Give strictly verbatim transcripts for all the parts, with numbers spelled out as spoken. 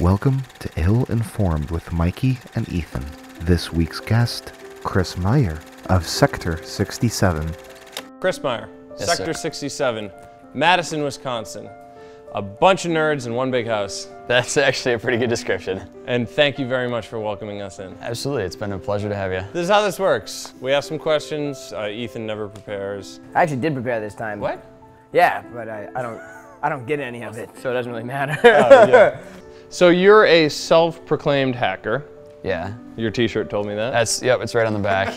Welcome to Ill-Informed with Mikey and Ethan. This week's guest, Chris Meyer of Sector sixty-seven. Chris Meyer, yes, Sector sir. sixty-seven, Madison, Wisconsin. A bunch of nerds in one big house. That's actually a pretty good description. And thank you very much for welcoming us in. Absolutely, it's been a pleasure to have you. This is how this works. We have some questions. Uh, Ethan never prepares. I actually did prepare this time. What? Yeah, but I, I don't I don't get any of it, so it doesn't really matter. Oh, yeah. So you're a self-proclaimed hacker. Yeah. Your t-shirt told me that. That's, yep, it's right on the back.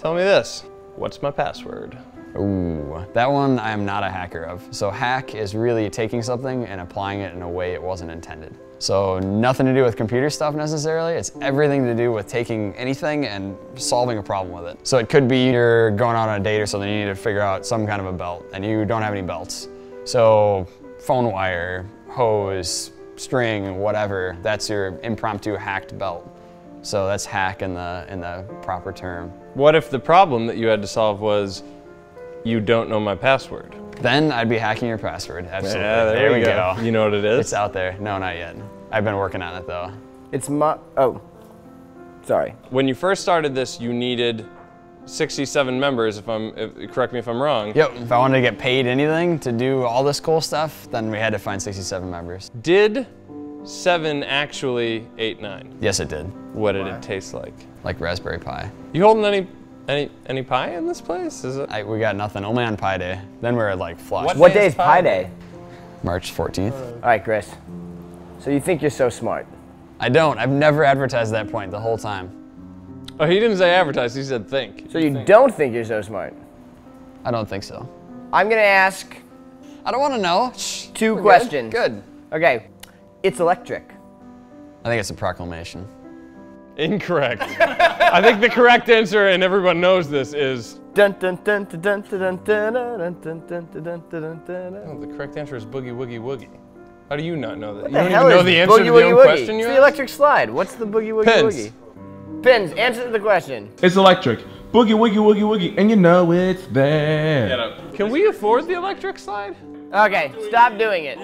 Tell me this, what's my password? Ooh, that one I am not a hacker of. So hack is really taking something and applying it in a way it wasn't intended. So nothing to do with computer stuff necessarily, it's everything to do with taking anything and solving a problem with it. So it could be you're going out on a date or something, you need to figure out some kind of a belt, and you don't have any belts. So phone wire, hose, string, whatever, that's your impromptu hacked belt. So that's hack in the, in the proper term. What if the problem that you had to solve was, you don't know my password? Then I'd be hacking your password, absolutely. Yeah, there, there we go. go. You know what it is? It's out there. No, not yet. I've been working on it though. It's my, oh, sorry. When you first started this, you needed sixty-seven members, if I'm, if, correct me if I'm wrong. Yep, if I wanted to get paid anything to do all this cool stuff, then we had to find sixty-seven members. Did seven actually eight nine? Yes, it did. What did Why? it taste like? Like raspberry pie. You holding any, any, any pie in this place? Is it? I, we got nothing, only on Pi Day. Then we were like flush. What, what day is Pi Day? Day? March fourteenth. All right, Chris, so you think you're so smart. I don't, I've never advertised that point the whole time. Oh, he didn't say advertise, he said think. So you think. Don't think you're so smart? I don't think so. I'm gonna ask... I don't wanna know. Shh, two questions. Good. good. Okay, it's electric. I think it's a proclamation. Incorrect. I think the correct answer, and everyone knows this, is... Dun dun dun dun dun dun dun dun dun dun dun dun dun. No, the correct answer is boogie woogie woogie. How do you not know that? What you don't even know the answer to the own question you asked? It's the electric slide. What's the boogie woogie woogie? Pins, answer the question. It's electric. Boogie woogie woogie woogie, and you know it's there. Get up. Can we afford the electric slide? Okay, stop doing it.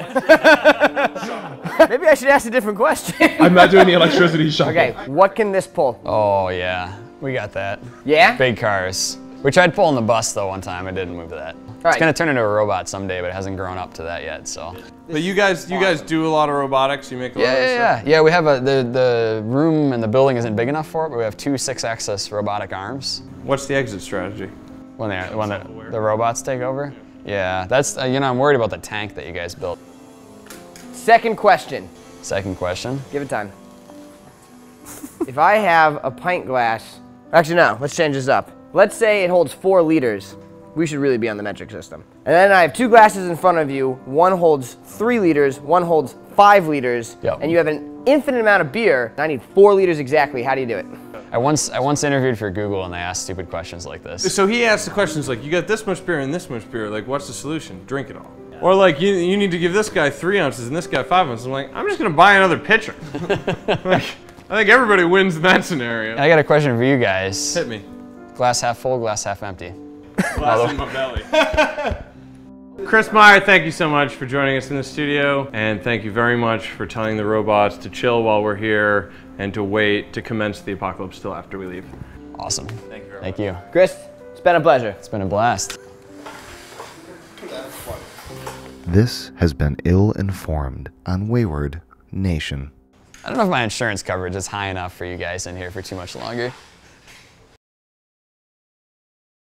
Maybe I should ask a different question. I'm not doing the electricity shopping. Okay, what can this pull? Oh yeah, we got that. Yeah? Big cars. We tried pulling the bus though one time, it didn't move to that. Right. It's gonna turn into a robot someday, but it hasn't grown up to that yet. So, but you guys, you guys do a lot of robotics. You make a yeah, lot of yeah, stuff. Yeah, yeah. We have a the the room and the building isn't big enough for it, but we have two six-axis robotic arms. What's the exit strategy? When they when the, the robots take over? Yeah, yeah that's uh, you know I'm worried about the tank that you guys built. Second question. Second question. Give it time. If I have a pint glass, actually no, let's change this up. Let's say it holds four liters. We should really be on the metric system. And then I have two glasses in front of you. One holds three liters, one holds five liters, yep. And you have an infinite amount of beer. I need four liters exactly. How do you do it? I once I once interviewed for Google and they asked stupid questions like this. So he asked the questions like, you got this much beer and this much beer. Like, what's the solution? Drink it all. Yeah. Or like, you, you need to give this guy three ounces and this guy five ounces. I'm like, I'm just gonna buy another pitcher. Like, I think everybody wins in that scenario. I got a question for you guys. Hit me. Glass half full, glass half empty. Glass in my belly. Chris Meyer, thank you so much for joining us in the studio, and thank you very much for telling the robots to chill while we're here and to wait to commence the apocalypse till after we leave. Awesome. Thank you very thank much. Thank you. Chris, it's been a pleasure. It's been a blast. This has been Ill-Informed on Wayward Nation. I don't know if my insurance coverage is high enough for you guys in here for too much longer.